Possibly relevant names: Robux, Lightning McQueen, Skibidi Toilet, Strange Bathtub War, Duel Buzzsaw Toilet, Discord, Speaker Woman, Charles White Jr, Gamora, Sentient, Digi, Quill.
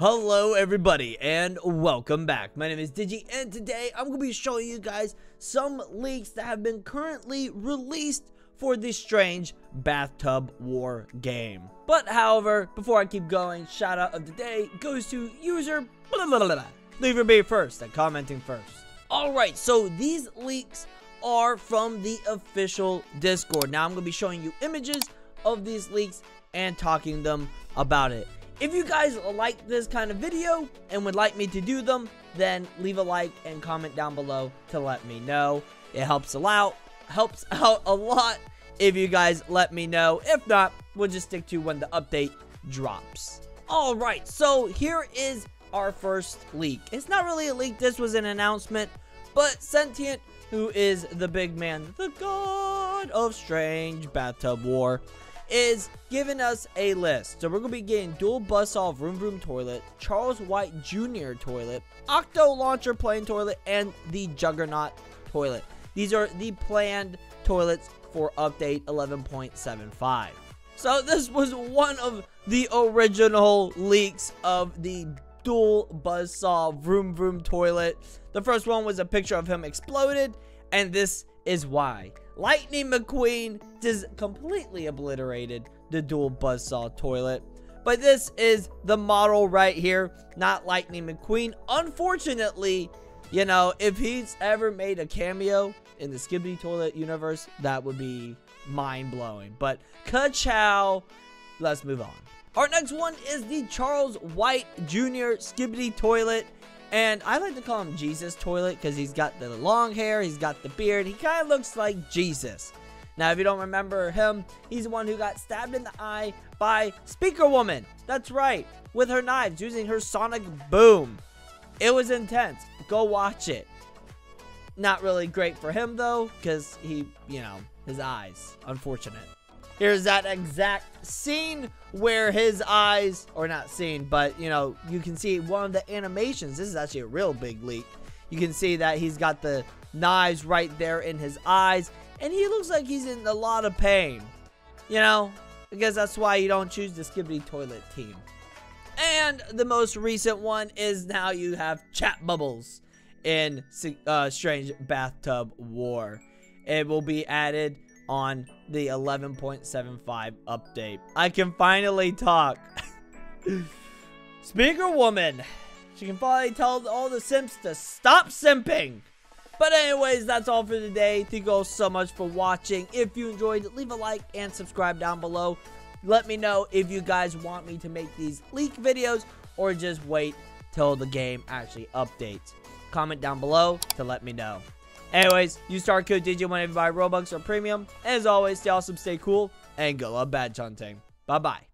Hello everybody and welcome back. My name is Digi and today I'm going to be showing you guys some leaks that have been currently released for the Strange Bathtub War game. But however, before I keep going, shout out of the day goes to user blah, blah, blah, blah. Leave your be first and commenting first. Alright, so these leaks are from the official Discord. Now I'm going to be showing you images of these leaks and talking them about it. If you guys like this kind of video and would like me to do them, then leave a like and comment down below to let me know. It helps out a lot if you guys let me know. If not, we'll just stick to when the update drops. Alright, so here is our first leak. It's not really a leak, this was an announcement, but Sentient, who is the big man, the god of Strange Bathtub War, is giving us a list. So we're gonna be getting dual buzzsaw vroom vroom toilet, Charles White Jr. toilet, octo launcher plane toilet, and the juggernaut toilet. These are the planned toilets for update 11.75. So this was one of the original leaks of the dual buzzsaw vroom vroom toilet. The first one was a picture of him exploded, and this is why. Lightning McQueen just completely obliterated the dual buzzsaw toilet. But this is the model right here, not Lightning McQueen. Unfortunately, you know, if he's ever made a cameo in the Skibidi Toilet universe, that would be mind-blowing. But ka-chow, let's move on. Our next one is the Charles White Jr. Skibidi Toilet. And I like to call him Jesus Toilet because he's got the long hair, he's got the beard, he kind of looks like Jesus. Now, if you don't remember him, he's the one who got stabbed in the eye by Speaker Woman. That's right, with her knives, using her sonic boom. It was intense. Go watch it. Not really great for him, though, because he, you know, his eyes. Unfortunate. Here's that exact scene where his eyes, or not scene, but, you know, you can see one of the animations. This is actually a real big leak. You can see that he's got the knives right there in his eyes, and he looks like he's in a lot of pain. You know, I guess that's why you don't choose the Skibidi Toilet team. And the most recent one is now you have chat bubbles in Strange Bathtub War. It will be added on the 11.75 update. I can finally talk. Speaker Woman. She can finally tell all the simps to stop simping. But anyways, that's all for today. Thank you all so much for watching. If you enjoyed, leave a like and subscribe down below. Let me know if you guys want me to make these leak videos or just wait till the game actually updates. Comment down below to let me know. Anyways, use star code Digi whenever you buy Robux or Premium. As always, stay awesome, stay cool, and good luck badge hunting. Bye-bye.